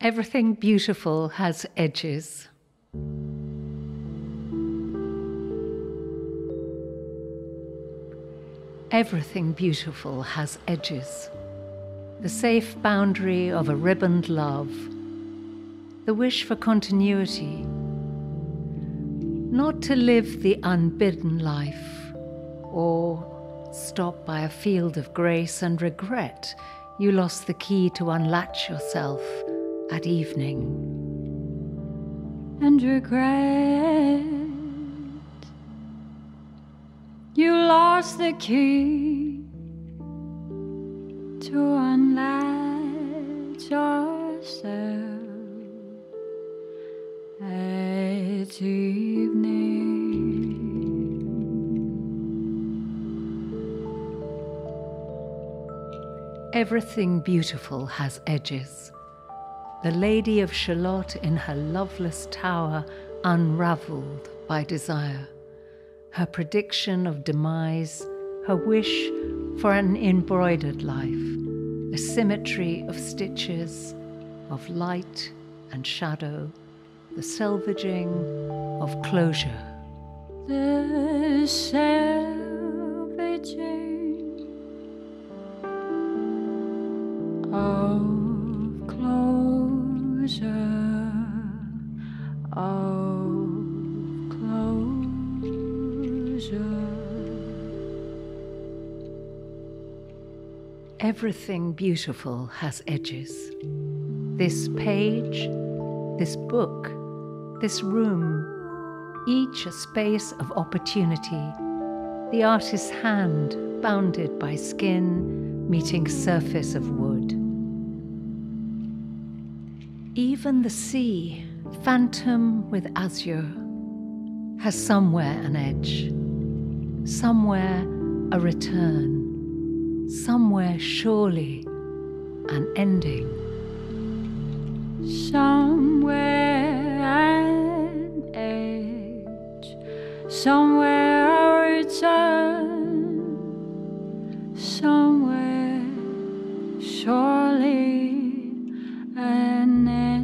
Everything beautiful has edges. Everything beautiful has edges. The safe boundary of a ribboned love. The wish for continuity. Not to live the unbidden life, or stop by a field of grace and regret you lost the key to unlatch yourself at evening. And regret you lost the key to unlatch yourself at evening. Everything beautiful has edges. The Lady of Shalott in her loveless tower unraveled by desire. Her prediction of demise, her wish for an embroidered life, a symmetry of stitches, of light and shadow, the selvaging of closure. The selvaging of closure. Everything beautiful has edges. This page, this book, this room, each a space of opportunity. The artist's hand bounded by skin meeting surface of wood. Even the sea, phantom with azure, has somewhere an edge, somewhere a return, somewhere surely an ending. Somewhere an edge, somewhere a return, somewhere surely an ending.